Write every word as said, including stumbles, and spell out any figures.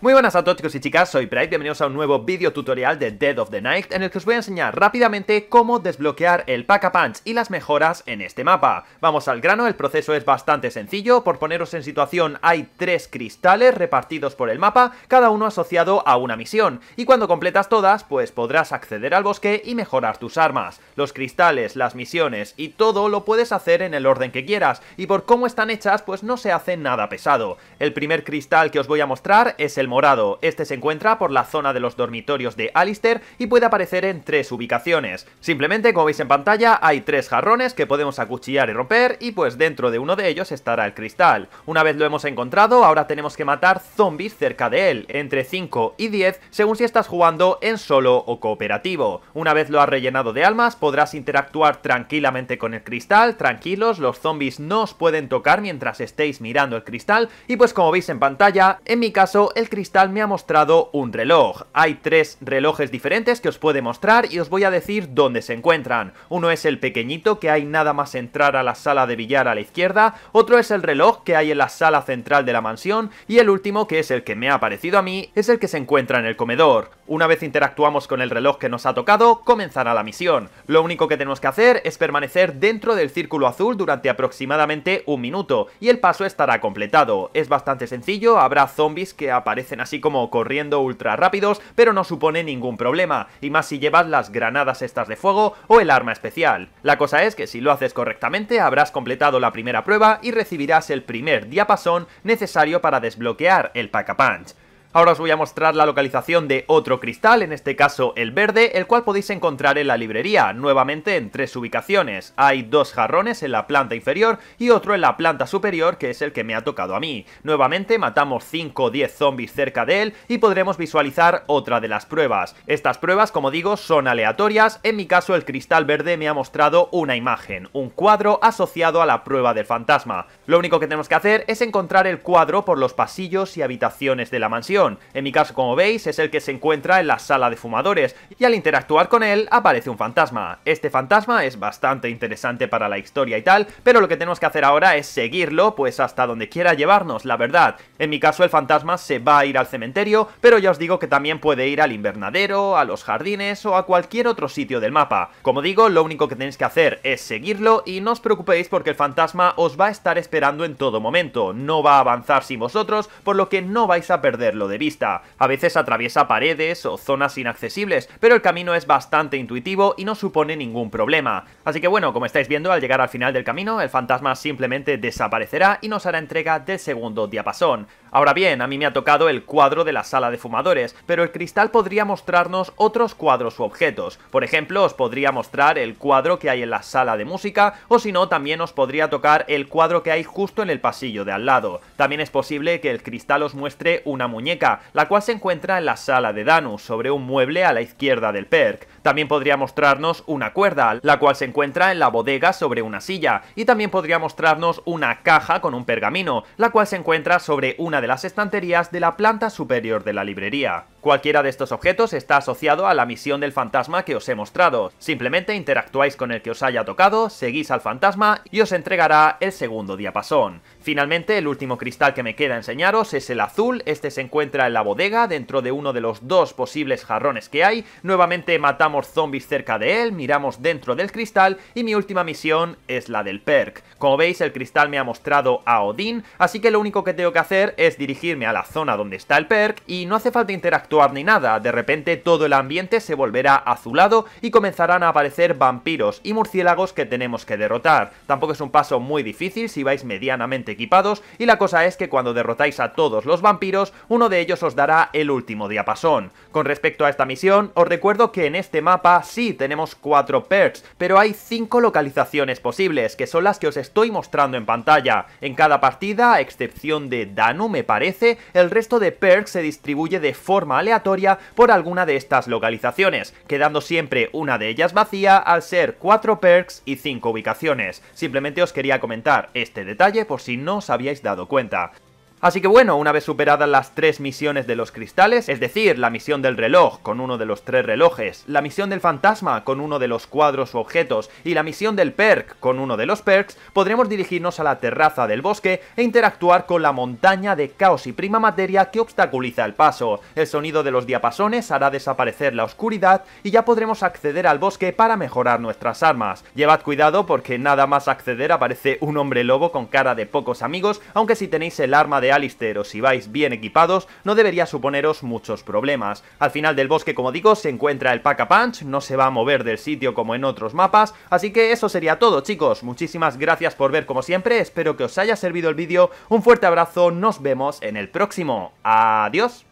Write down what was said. Muy buenas a todos, chicos y chicas, soy Pride, bienvenidos a un nuevo vídeo tutorial de Dead of the Night en el que os voy a enseñar rápidamente cómo desbloquear el Pack-a-Punch y las mejoras en este mapa. Vamos al grano, el proceso es bastante sencillo. Por poneros en situación, hay tres cristales repartidos por el mapa, cada uno asociado a una misión, y cuando completas todas, pues podrás acceder al bosque y mejorar tus armas. Los cristales, las misiones y todo lo puedes hacer en el orden que quieras, y por cómo están hechas, pues no se hace nada pesado. El primer cristal que os voy a mostrar es el morado. Este se encuentra por la zona de los dormitorios de Alistair y puede aparecer en tres ubicaciones. Simplemente, como veis en pantalla, hay tres jarrones que podemos acuchillar y romper, y pues dentro de uno de ellos estará el cristal. Una vez lo hemos encontrado, ahora tenemos que matar zombies cerca de él, entre cinco y diez, según si estás jugando en solo o cooperativo. Una vez lo has rellenado de almas, podrás interactuar tranquilamente con el cristal. Tranquilos, los zombies no os pueden tocar mientras estéis mirando el cristal, y pues como veis en pantalla, en mi caso, el cristal me ha mostrado un reloj. Hay tres relojes diferentes que os puede mostrar y os voy a decir dónde se encuentran. Uno es el pequeñito que hay nada más entrar a la sala de billar a la izquierda, otro es el reloj que hay en la sala central de la mansión, y el último, que es el que me ha aparecido a mí, es el que se encuentra en el comedor. Una vez interactuamos con el reloj que nos ha tocado, comenzará la misión. Lo único que tenemos que hacer es permanecer dentro del círculo azul durante aproximadamente un minuto y el paso estará completado. Es bastante sencillo, habrá zombies que aparecen así como corriendo ultra rápidos, pero no supone ningún problema, y más si llevas las granadas estas de fuego o el arma especial. La cosa es que si lo haces correctamente, habrás completado la primera prueba y recibirás el primer diapasón necesario para desbloquear el Pack-a-Punch. Ahora os voy a mostrar la localización de otro cristal, en este caso el verde, el cual podéis encontrar en la librería, nuevamente en tres ubicaciones. Hay dos jarrones en la planta inferior y otro en la planta superior, que es el que me ha tocado a mí. Nuevamente matamos cinco o diez zombies cerca de él y podremos visualizar otra de las pruebas. Estas pruebas, como digo, son aleatorias. En mi caso, el cristal verde me ha mostrado una imagen, un cuadro asociado a la prueba del fantasma. Lo único que tenemos que hacer es encontrar el cuadro por los pasillos y habitaciones de la mansión. En mi caso, como veis, es el que se encuentra en la sala de fumadores, y al interactuar con él aparece un fantasma. Este fantasma es bastante interesante para la historia y tal, pero lo que tenemos que hacer ahora es seguirlo, pues hasta donde quiera llevarnos, la verdad. En mi caso, el fantasma se va a ir al cementerio, pero ya os digo que también puede ir al invernadero, a los jardines o a cualquier otro sitio del mapa. Como digo, lo único que tenéis que hacer es seguirlo, y no os preocupéis porque el fantasma os va a estar esperando en todo momento. No va a avanzar sin vosotros, por lo que no vais a perderlo de de vista. A veces atraviesa paredes o zonas inaccesibles, pero el camino es bastante intuitivo y no supone ningún problema. Así que bueno, como estáis viendo, al llegar al final del camino, el fantasma simplemente desaparecerá y nos hará entrega del segundo diapasón. Ahora bien, a mí me ha tocado el cuadro de la sala de fumadores, pero el cristal podría mostrarnos otros cuadros u objetos. Por ejemplo, os podría mostrar el cuadro que hay en la sala de música, o si no, también os podría tocar el cuadro que hay justo en el pasillo de al lado. También es posible que el cristal os muestre una muñeca, la cual se encuentra en la sala de Danu, sobre un mueble a la izquierda del perk. También podría mostrarnos una cuerda, la cual se encuentra en la bodega sobre una silla, y también podría mostrarnos una caja con un pergamino, la cual se encuentra sobre una de las estanterías de la planta superior de la librería. Cualquiera de estos objetos está asociado a la misión del fantasma que os he mostrado. Simplemente interactuáis con el que os haya tocado, seguís al fantasma y os entregará el segundo diapasón. Finalmente, el último cristal que me queda enseñaros es el azul. Este se encuentra en la bodega, dentro de uno de los dos posibles jarrones que hay. Nuevamente matamos zombies cerca de él, miramos dentro del cristal, y mi última misión es la del perk. Como veis, el cristal me ha mostrado a Odín, así que lo único que tengo que hacer es dirigirme a la zona donde está el perk, y no hace falta interactuar ni nada. De repente todo el ambiente se volverá azulado y comenzarán a aparecer vampiros y murciélagos que tenemos que derrotar. Tampoco es un paso muy difícil si vais medianamente equipados, y la cosa es que cuando derrotáis a todos los vampiros, uno de ellos ellos os dará el último diapasón. Con respecto a esta misión, os recuerdo que en este mapa sí tenemos cuatro perks, pero hay cinco localizaciones posibles, que son las que os estoy mostrando en pantalla. En cada partida, a excepción de Danu me parece, el resto de perks se distribuye de forma aleatoria por alguna de estas localizaciones, quedando siempre una de ellas vacía al ser cuatro perks y cinco ubicaciones. Simplemente os quería comentar este detalle por si no os habíais dado cuenta. Así que bueno, una vez superadas las tres misiones de los cristales, es decir, la misión del reloj con uno de los tres relojes, la misión del fantasma con uno de los cuadros u objetos y la misión del perk con uno de los perks, podremos dirigirnos a la terraza del bosque e interactuar con la montaña de caos y prima materia que obstaculiza el paso. El sonido de los diapasones hará desaparecer la oscuridad y ya podremos acceder al bosque para mejorar nuestras armas. Llevad cuidado porque nada más acceder aparece un hombre lobo con cara de pocos amigos, aunque si tenéis el arma de Alistair o si vais bien equipados no debería suponeros muchos problemas. Al final del bosque, como digo, se encuentra el Pack-a-Punch, no se va a mover del sitio como en otros mapas, así que eso sería todo, chicos. Muchísimas gracias por ver como siempre, espero que os haya servido el vídeo, un fuerte abrazo, nos vemos en el próximo. Adiós.